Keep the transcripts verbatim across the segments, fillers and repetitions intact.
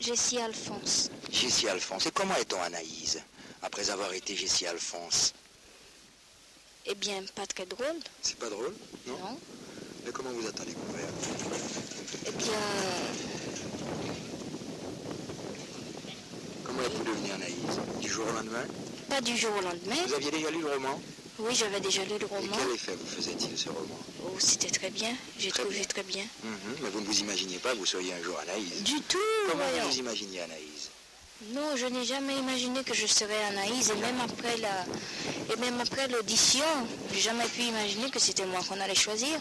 Jessie Alphonse. Jessie Alphonse. Et comment est-on, Anaïse, après avoir été Jessie Alphonse? Eh bien, pas très drôle. C'est pas drôle, non? Non. Mais comment vous a-t-on découvert? Eh bien... Comment êtes-vous devenue Anaïse? Du jour au lendemain? Pas du jour au lendemain. Vous aviez déjà lu le roman? Oui, j'avais déjà lu le roman. Et quel effet vous faisait-il, ce roman? Oh, c'était très bien. J'ai trouvé bien. très bien. Mm-hmm. Mais vous ne vous imaginiez pas que vous seriez un jour Anaïse? Du tout. Comment voyons. vous imaginiez Anaïse? Non, je n'ai jamais imaginé que je serais Anaïse, et même après la, et même après l'audition, j'ai jamais pu imaginer que c'était moi qu'on allait choisir.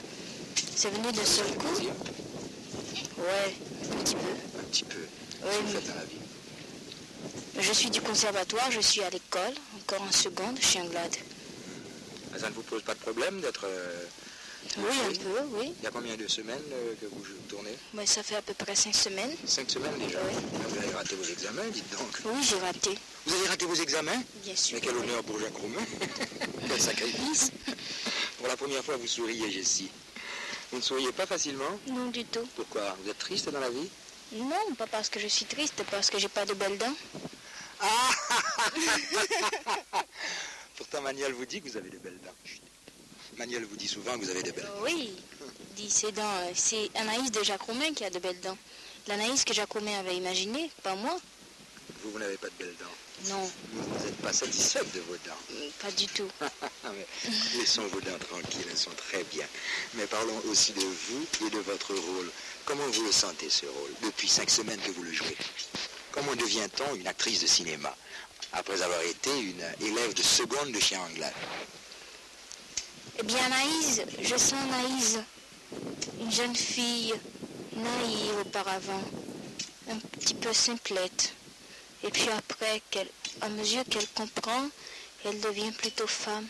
C'est venu d'un seul coup. Plaisir. Ouais, un petit peu. Un petit peu. Oui, mais... Vous faites dans la vie. Je suis du conservatoire, je suis à l'école, encore en seconde, chez Anglade. Ça ne vous pose pas de problème d'être... Euh, oui, un peu, oui. Il y a combien de semaines euh, que vous tournez? Mais ça fait à peu près cinq semaines. Cinq semaines déjà? Oui. Vous avez raté vos examens, dites donc. Oui, j'ai raté. Vous avez raté vos examens? Bien sûr. Mais quel oui. honneur pour Jacques Roumain. Quel sacrifice. Pour la première fois, vous souriez, Jessie. Vous ne souriez pas facilement? Non, du tout. Pourquoi? Vous êtes triste dans la vie? Non, pas parce que je suis triste, parce que j'ai pas de belles dents. Ah. Pourtant, Manuel vous dit que vous avez de belles dents. Manuel vous dit souvent que vous avez de belles dents. Oui, il dit c'est dans... C'est Anaïse de Jacques Roumain qui a de belles dents. L'Anaïse que Jacques Roumain avait imaginée, pas moi. Vous, vous n'avez pas de belles dents. Non. Vous n'êtes pas satisfaite de vos dents. Pas du tout. Mais laissons vos dents tranquilles, elles sont très bien. Mais parlons aussi de vous et de votre rôle. Comment vous le sentez, ce rôle, depuis cinq semaines que vous le jouez? Comment devient-on une actrice de cinéma après avoir été une élève de seconde de chez Anglade? Eh bien, Anaïse, je sens Anaïse, une jeune fille naïve auparavant, un petit peu simplette. Et puis après, à mesure qu'elle comprend, elle devient plutôt femme.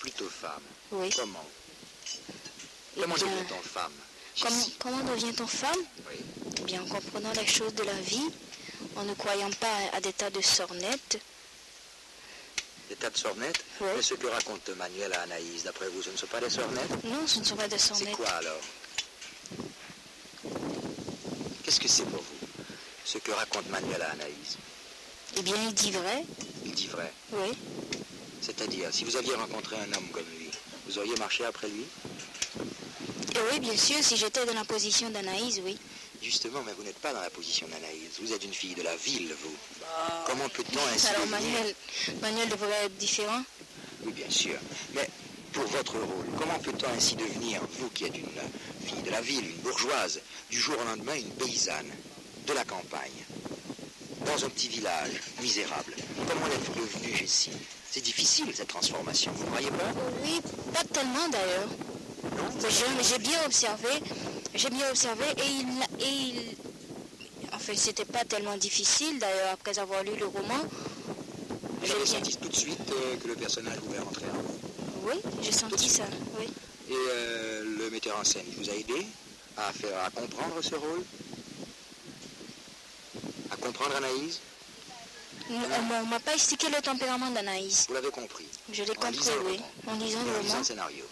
Plutôt femme? Oui. Comment? Comment devient-on femme? Comment, comment devient-on femme? Oui. Eh bien, en comprenant les choses de la vie, en ne croyant pas à des tas de sornettes. Des tas de sornettes? Oui. Mais ce que raconte Manuel à Anaïse, d'après vous, ce ne sont pas des sornettes? Non, ce ne sont pas des sornettes. C'est quoi alors? Qu'est-ce que c'est pour vous, ce que raconte Manuel à Anaïse? Eh bien, il dit vrai. Il dit vrai? Oui. C'est-à-dire, si vous aviez rencontré un homme comme lui, vous auriez marché après lui? Et oui, bien sûr, si j'étais dans la position d'Anaïse, oui. Justement, mais vous n'êtes pas dans la position d'Anaïse. Vous êtes une fille de la ville, vous. Bah... Comment peut-on ainsi Alors, Manuel, Manuel devrait être différent? Oui, bien sûr. Mais pour votre rôle, comment peut-on ainsi devenir, vous qui êtes une fille de la ville, une bourgeoise, du jour au lendemain, une paysanne de la campagne, dans un petit village misérable? Comment êtes-vous devenue, Jessie? C'est difficile, cette transformation, vous ne croyez pas? Oui, pas tellement, d'ailleurs. J'ai bien observé... J'ai bien observé et il... Et il... Enfin, c'était pas tellement difficile, d'ailleurs, après avoir lu le roman. J'ai bien... senti tout de suite euh, que le personnage pouvait rentrer en vous? Oui, j'ai senti ça, oui. Et euh, le metteur en scène, il vous a aidé à faire à comprendre ce rôle? À comprendre Anaïse? Non, on ne m'a pas expliqué le tempérament d'Anaïse. Vous l'avez compris? Je l'ai compris, oui. En lisant le roman. En lisant le scénario.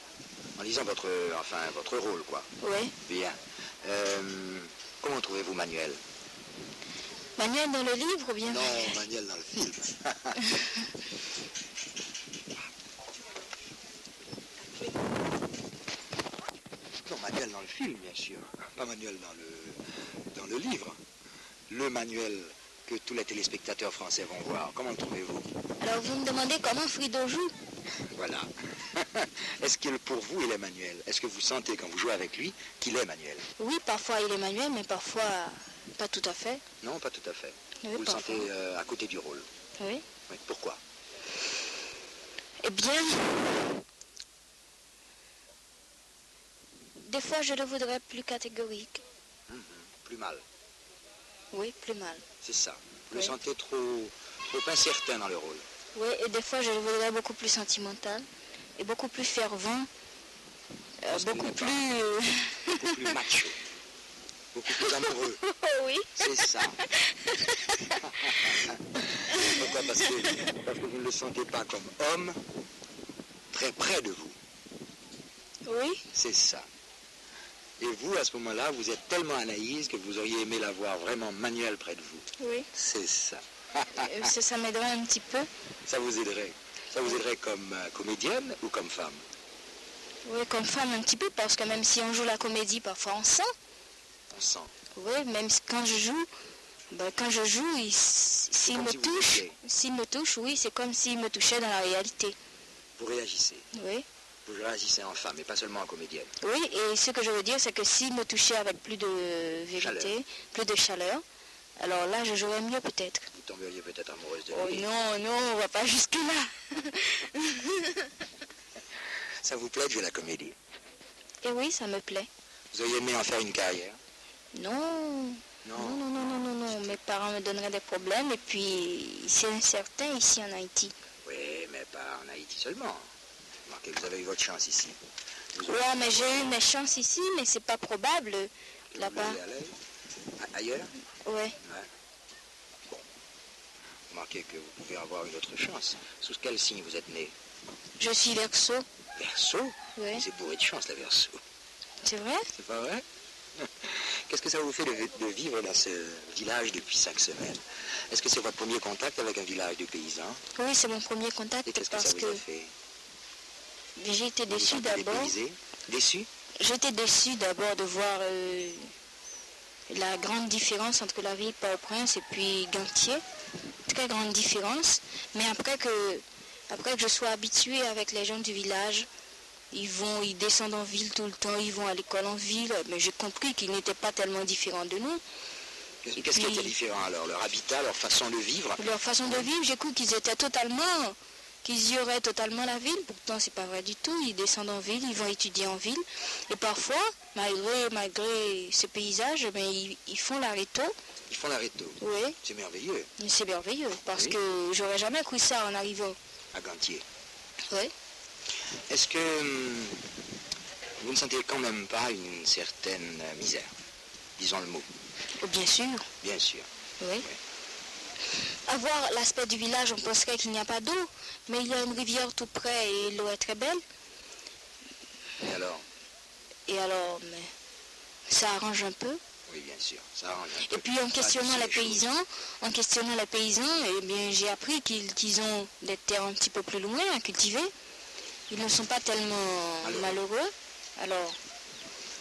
En lisant votre, enfin, votre rôle, quoi. Oui. Bien. Euh, comment trouvez-vous Manuel? Manuel dans le livre ou bien? Non, Manuel dans le film. Non, Manuel dans le film, bien sûr. Pas Manuel dans le, dans le livre. Le Manuel que tous les téléspectateurs français vont voir. Comment le trouvez-vous? Alors, vous me demandez comment Frido joue? Voilà. Est-ce qu'il, pour vous, il est Manuel? Est-ce que vous sentez, quand vous jouez avec lui, qu'il est Manuel? Oui, parfois il est Manuel, mais parfois pas tout à fait. Non, pas tout à fait. Oui, vous parfois. le sentez euh, à côté du rôle? Oui. Oui. Pourquoi? Eh bien... Des fois, je le voudrais plus catégorique. Mmh, plus mal. Oui, plus mal. C'est ça. Vous oui. le sentez trop, trop incertain dans le rôle? Oui, et des fois, je le voudrais beaucoup plus sentimental, et beaucoup plus fervent, euh, beaucoup plus... Euh... Beaucoup plus macho, beaucoup plus amoureux. Oui. C'est ça. Pourquoi? Parce que, parce que vous ne le sentez pas comme homme, très près de vous. Oui. C'est ça. Et vous, à ce moment-là, vous êtes tellement Anaïse que vous auriez aimé la voir vraiment Manuel près de vous. Oui. C'est ça. ça ça m'aiderait un petit peu. Ça vous aiderait. Ça vous aiderait comme euh, comédienne ou comme femme? Oui, comme femme un petit peu, parce que même si on joue la comédie, parfois on sent. On sent. Oui, même quand je joue, ben, quand je joue, s'il si me si touche, s'il me touche, oui, c'est comme s'il me touchait dans la réalité. Vous réagissez? Oui. Vous réagissez en femme et pas seulement en comédienne. Oui, et ce que je veux dire, c'est que s'il me touchait avec plus de vérité, chaleur. plus de chaleur, alors là, je jouerais mieux peut-être. Vous tomberiez peut-être amoureuse de lui. Oh non, non, on va pas jusque-là. Ça vous plaît de jouer la comédie? Eh oui, ça me plaît. Vous auriez aimé en faire une carrière? Non. Non, non, non, non, non, non, non. Mes parents me donneraient des problèmes et puis c'est incertain ici en Haïti. Oui, mais pas en Haïti seulement. Remarquez, vous avez eu votre chance ici. Vous oui, mais j'ai eu mes chances ici, mais c'est pas probable là-bas. Ailleurs? Oui. Ouais. Bon. Remarquez que vous pouvez avoir une autre chance. Sous quel signe vous êtes né? Je suis Verseau. Verseau? Oui. C'est bourré de chance, la Verseau. C'est vrai? C'est pas vrai? Qu'est-ce que ça vous fait de, de vivre dans ce village depuis cinq semaines? Est-ce que c'est votre premier contact avec un village de paysans? Oui, c'est mon premier contact. Et qu'est-ce que ça vous a fait? J'ai été déçue d'abord. Déçue? J'étais déçue d'abord de voir euh, la grande différence entre la ville Port-au-Prince et puis Ganthier. Très grande différence. Mais après que, après que je sois habituée avec les gens du village, Ils vont, ils descendent en ville tout le temps, ils vont à l'école en ville, mais j'ai compris qu'ils n'étaient pas tellement différents de nous. Qu'est-ce qui était différent alors? Leur habitat, leur façon de vivre? Leur façon de vivre, j'ai cru qu'ils étaient totalement, qu'ils y auraient totalement la ville, pourtant c'est pas vrai du tout, ils descendent en ville, ils vont étudier en ville, et parfois, malgré, malgré ce paysage, mais ils, ils font l'aréto. Ils font l'aréto? Oui. C'est merveilleux. C'est merveilleux, parce oui. que j'aurais jamais cru ça en arrivant. À Ganthier? Oui. Est-ce que hum, vous ne sentez quand même pas une certaine misère, disons le mot? Bien sûr. Bien sûr. Oui. oui. À voir l'aspect du village, on penserait qu'il n'y a pas d'eau, mais il y a une rivière tout près et l'eau est très belle. Et alors? Et alors, mais ça arrange un peu. Oui, bien sûr, ça arrange un peu. Et puis en questionnant les paysans, en questionnant les paysans, eh bien j'ai appris qu'ils qu'ils ont des terres un petit peu plus loin à cultiver. Ils ne sont pas tellement malheureux. malheureux. Alors.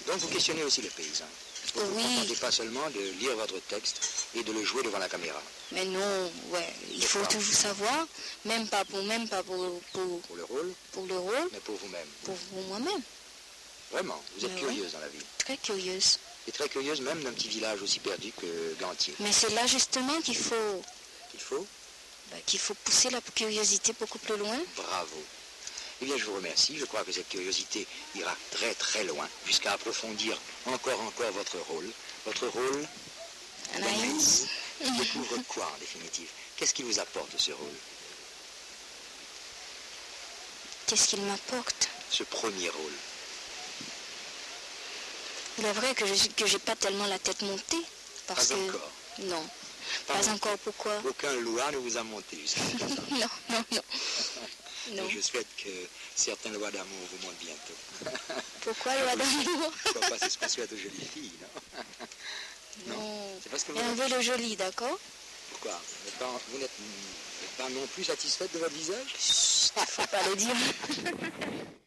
Donc vous questionnez aussi les paysans. Vous ne oui. vous contentez pas seulement de lire votre texte et de le jouer devant la caméra. Mais non, ouais, il faut toujours savoir, même pas pour même pas pour, pour, pour le rôle. Pour le rôle. Mais pour vous-même. Pour, pour moi-même. Vraiment, vous êtes mais curieuse ouais. dans la vie. Très curieuse. Et très curieuse même d'un petit village aussi perdu que Ganthier. Mais c'est là justement qu'il faut. Qu'il faut. Bah, qu'il faut pousser la curiosité beaucoup plus loin. Bravo. Eh bien, je vous remercie. Je crois que cette curiosité ira très très loin, jusqu'à approfondir encore encore votre rôle. Votre rôle, Anaïs, découvre quoi en définitive? Qu'est-ce qui vous apporte ce rôle? Qu'est-ce qu'il m'apporte? Ce premier rôle. Il est vrai que je n'ai pas tellement la tête montée. Parce pas que... encore. Non. Pas, pas encore, pourquoi? Aucun loir ne vous a monté jusqu'à présent. Non, non, non. Non. Je souhaite que certains lois d'amour vous montent bientôt. Pourquoi lois d'amour? C'est ce qu'on souhaite aux jolies filles, non? Non. non. Parce que vous on veut le joli, d'accord? Pourquoi? Vous n'êtes pas non plus satisfaite de votre visage? Il ne faut pas le dire.